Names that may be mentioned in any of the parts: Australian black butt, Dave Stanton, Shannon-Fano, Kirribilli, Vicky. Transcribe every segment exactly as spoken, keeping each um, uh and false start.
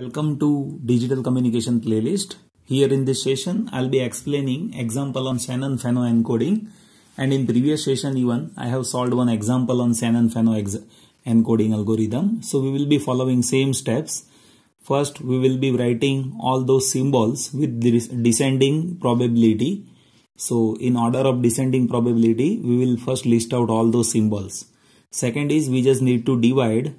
Welcome to Digital Communication playlist. Here in this session, I'll be explaining example on Shannon-Fano encoding, and in previous session even I have solved one example on Shannon-Fano encoding algorithm. So we will be following same steps. First, we will be writing all those symbols with descending probability. So in order of descending probability, we will first list out all those symbols. Second is we just need to divide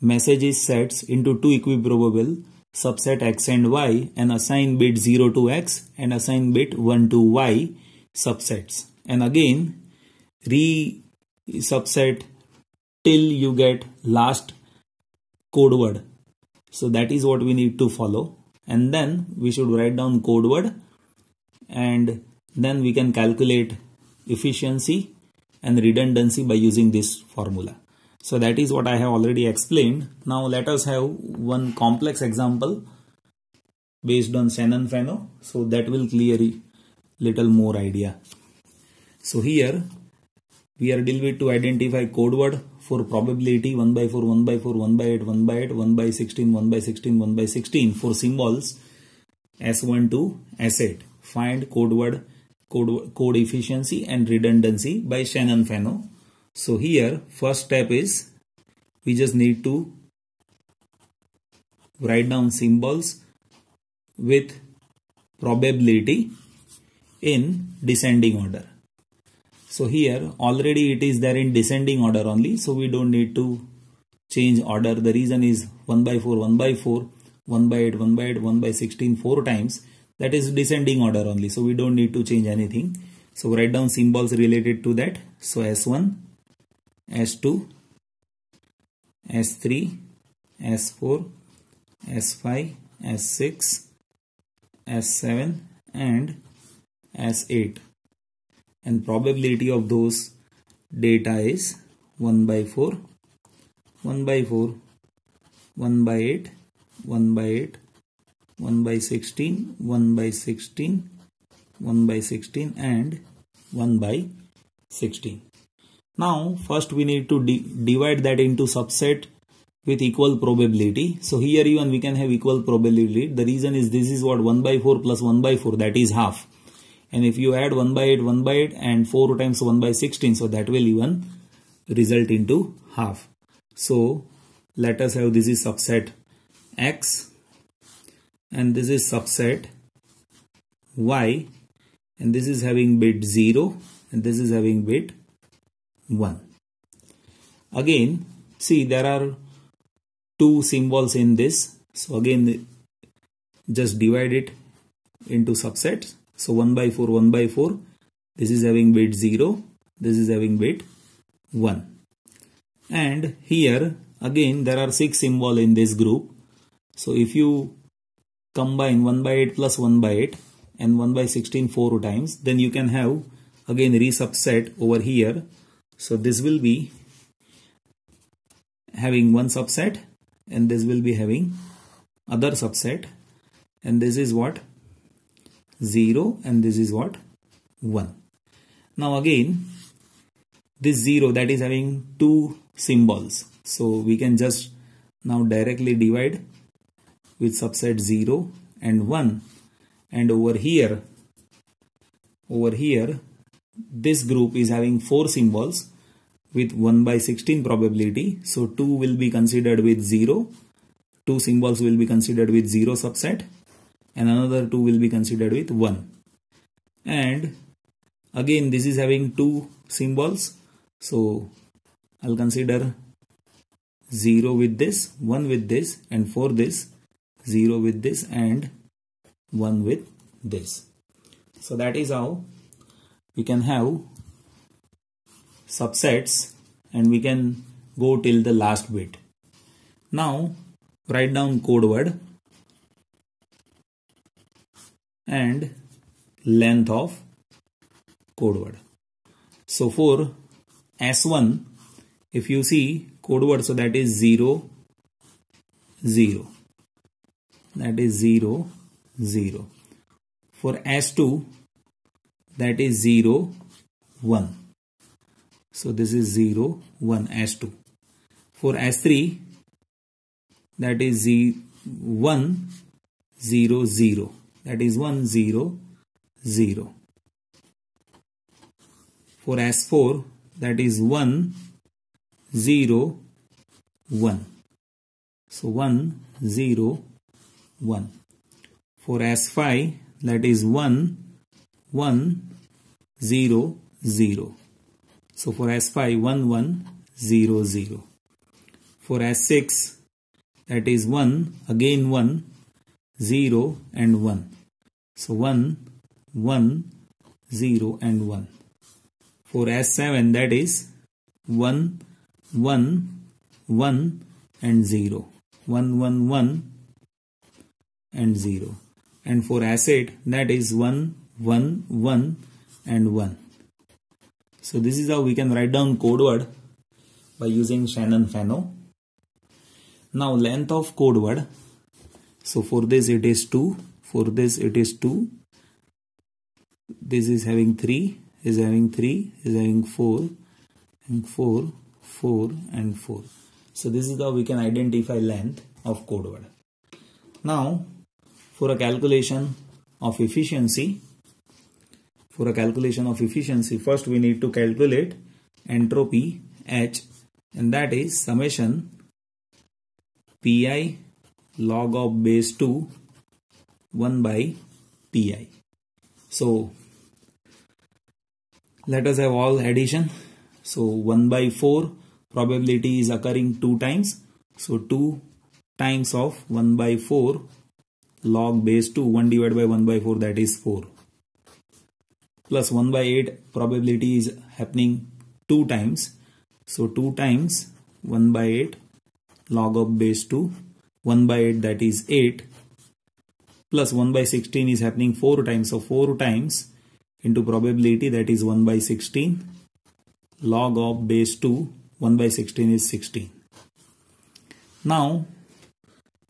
messages sets into two equiprobable, subset x and y, and assign bit zero to x and assign bit one to y subsets, and again re subset till you get last code word. So that is what we need to follow, and then we should write down code word, and then we can calculate efficiency and redundancy by using this formula. So that is what I have already explained. Now let us have one complex example based on Shannon-Fano, so that will clear a little more idea. So here we are deal with to identify code word for probability one by four, one by four, one by eight, one by eight, one by sixteen, one by sixteen, one by sixteen for symbols S one to S eight. Find code word, code, code efficiency and redundancy by Shannon-Fano. So here first step is we just need to write down symbols with probability in descending order. So here already it is there in descending order only, so we don't need to change order. The reason is one by four, one by four, one by eight, one by eight, one by sixteen, four times. That is descending order only, so we don't need to change anything. So write down symbols related to that. So S one, S two, S three, S four, S five, S six, S seven and S eight, and probability of those data is one by four, one by four, one by eight, one by eight, one by sixteen, one by sixteen, one by sixteen and one by sixteen. Now first we need to divide that into subset with equal probability. So here even we can have equal probability. The reason is this is what one by four plus one by four, that is half, and if you add one by eight, one by eight and four times one by sixteen, so that will even result into half. So let us have this is subset x and this is subset y, and this is having bit zero and this is having bit one. Again see there are two symbols in this, so again just divide it into subsets. So one by four, one by four, this is having bit zero, this is having bit one, and here again there are six symbols in this group. So if you combine one by eight plus one by eight and one by sixteen four times, then you can have again resubset over here. So this will be having one subset and this will be having other subset, and this is what zero and this is what one. Now again this zero, that is having two symbols, so we can just now directly divide with subset zero and one, and over here over here this group is having four symbols with one by sixteen probability, so two will be considered with zero, two symbols will be considered with zero subset, and another two will be considered with one, and again this is having two symbols, so I'll consider zero with this, one with this, and for this zero with this and one with this. So that is how we can have subsets, and we can go till the last bit. Now write down code word and length of code word. So for S one, if you see code word, so that is zero, zero. That is zero, zero. For S two, that is zero, one. So this is zero, one, S two. For S three, that is one, zero, zero. That is one, zero, zero. For S four, that is one, zero, one. So one, zero, one. For S five, that is one, one, zero, zero. So for S five, one, one, zero, zero. For S six, that is one, again one, zero and one. So one, one, zero and one. For S seven, that is one, one, one and zero. one, one, one and zero. And for S eight, that is one, one, one and one. So this is how we can write down code word by using Shannon-Fano. Now length of code word. So for this it is two. For this it is two. This is having three. Is having three. Is having four. And four. four and four. So this is how we can identify length of code word. Now for a calculation of efficiency. For a calculation of efficiency, first we need to calculate entropy H, and that is summation Pi log of base two one by Pi. So let us have all addition. So one by four, probability is occurring two times. So two times of one by four log base two, one divided by one by four, that is four. Plus one by eight, probability is happening two times. So two times one by eight log of base two, one by eight, that is eight, plus one by sixteen is happening four times. So four times into probability, that is one by sixteen log of base two, one by sixteen is sixteen. Now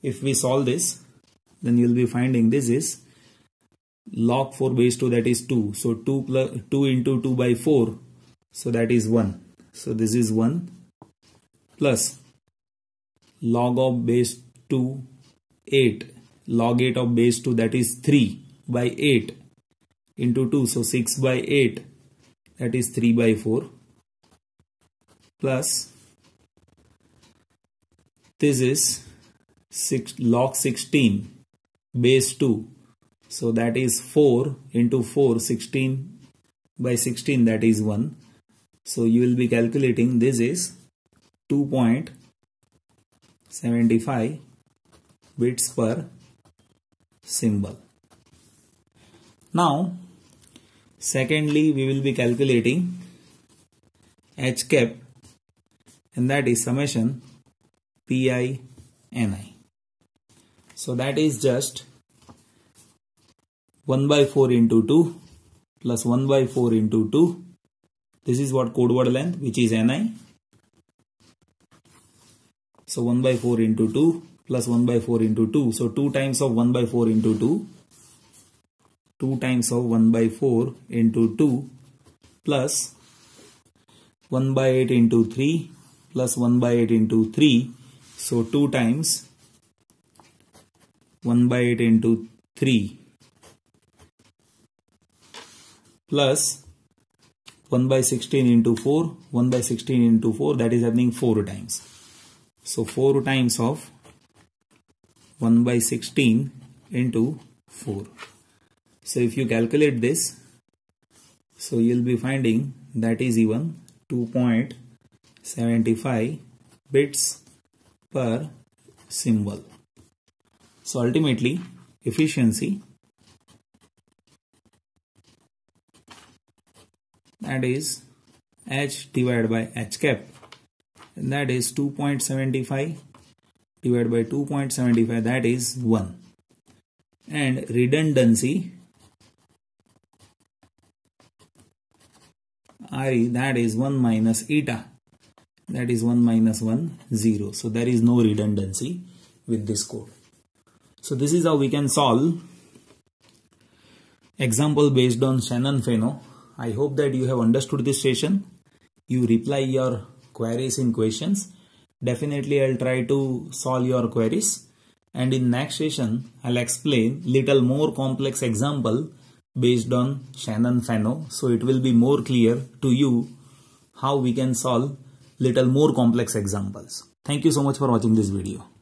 if we solve this, then you will be finding this is log four base two, that is two. So two plus two into two by four, so that is one. So this is one plus log of base two eight, log eight of base two, that is three by eight into two, so six by eight, that is three by four, plus this is six log sixteen base two. So that is four into four, sixteen by sixteen, that is one. So you will be calculating this is two point seven five bits per symbol. Now, secondly, we will be calculating H cap, and that is summation Pi Ni. So that is just one by four into two plus one by four into two. This is what code word length, which is Ni. So one by four into two plus one by four into two. So two times of one by four into two. two times of one by four into two plus one by eight into three plus one by eight into three. So two times one by eight into three. Plus one by sixteen into four, one by sixteen into four, that is happening four times. So four times of one by sixteen into four. So if you calculate this, so you will be finding that is even two point seven five bits per symbol. So ultimately efficiency, that is H divided by H cap, and that is two point seven five divided by two point seven five, that is one. And redundancy Re, that is one minus eta, that is one minus one, zero. So there is no redundancy with this code. So this is how we can solve example based on Shannon-Fano. I hope that you have understood this session. You reply your queries in questions. Definitely I'll try to solve your queries. and in next session I'll explain little more complex example based on Shannon-Fano, so it will be more clear to you how we can solve little more complex examples. Thank you so much for watching this video.